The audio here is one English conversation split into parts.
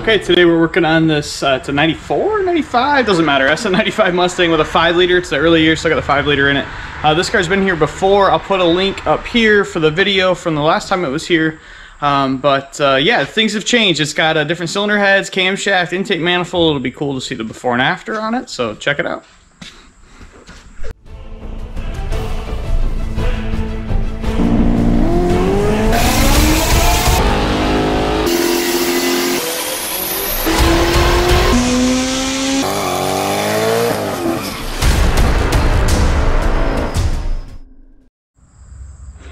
Okay, today we're working on this, it's a 94, 95, doesn't matter, SN95 Mustang with a 5-liter. It's the early year, so I got the 5-liter in it. This car's been here before. I'll put a link up here for the video from the last time it was here. Yeah, things have changed. It's got different cylinder heads, camshaft, intake manifold. It'll be cool to see the before and after on it, so check it out.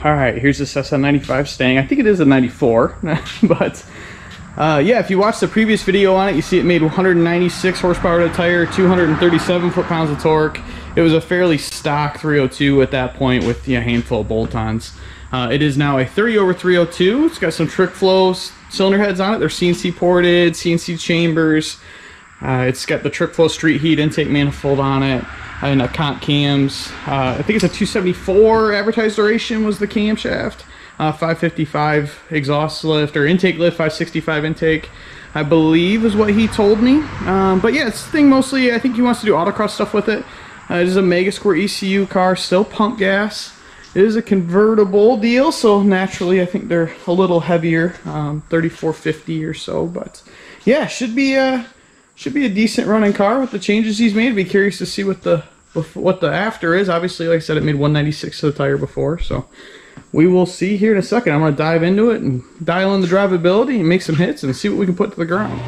All right, here's this SN95 Stang. I think it is a 94, but yeah, if you watch the previous video on it, you see it made 196 horsepower to the tire, 237 foot-pounds of torque. It was a fairly stock 302 at that point with a handful of bolt-ons. It is now a 30/302. It's got some Trickflow cylinder heads on it. They're CNC ported, CNC chambers. It's got the Trickflow street heat intake manifold on it, and a comp cams. I think it's a 274 advertised duration was the camshaft, 555 exhaust lift or intake lift, 565 intake, I believe is what he told me. But yeah, it's the thing mostly, I think he wants to do autocross stuff with it. It is a mega square ECU car, still pump gas. It is a convertible deal, so naturally I think they're a little heavier, 3450 or so, but yeah, should be a decent running car with the changes he's made. I'd be curious to see what the after is. Obviously, like I said, it made 196 to the tire before, so we will see here in a second. I'm going to dive into it and dial in the drivability and make some hits and see what we can put to the ground.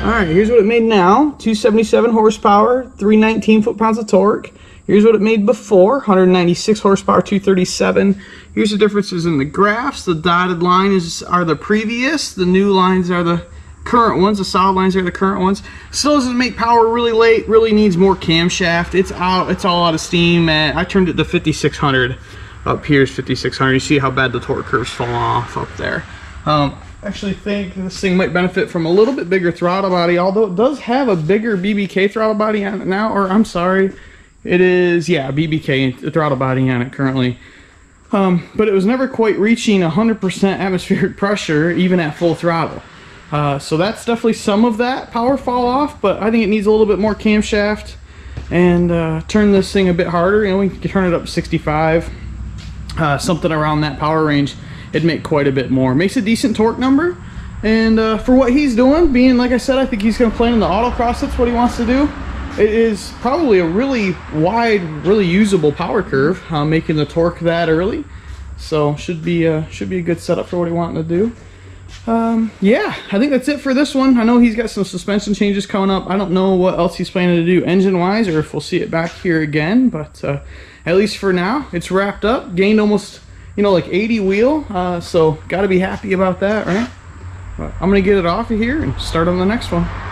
Alright, here's what it made now, 277 horsepower, 319 foot-pounds of torque. Here's what it made before, 196 horsepower, 237. Here's the differences in the graphs. The dotted lines are the previous, the new lines are the current ones, the solid lines are the current ones. Still doesn't make power really late, really needs more camshaft. It's out, it's all out of steam, and I turned it to 5600. Up here is 5600, you see how bad the torque curves fall off up there. Actually think this thing might benefit from a little bit bigger throttle body, although it does have a bigger BBK throttle body on it now, or I'm sorry, it is, yeah, BBK throttle body on it currently. But it was never quite reaching 100% atmospheric pressure, even at full throttle. So that's definitely some of that power fall off, but I think it needs a little bit more camshaft and turn this thing a bit harder, and we can turn it up to 65, something around that power range. It'd make quite a bit more. Makes a decent torque number, and for what he's doing, being like I said, I think he's going to play in the autocross. That's what he wants to do. It is probably a really wide, really usable power curve, making the torque that early. So should be a good setup for what he wanting to do. Yeah, I think that's it for this one. I know he's got some suspension changes coming up. I don't know what else he's planning to do engine-wise, or if we'll see it back here again. But at least for now, it's wrapped up. Gained almost, you know, like 80 wheel, so gotta be happy about that, right? But I'm gonna get it off of here and start on the next one.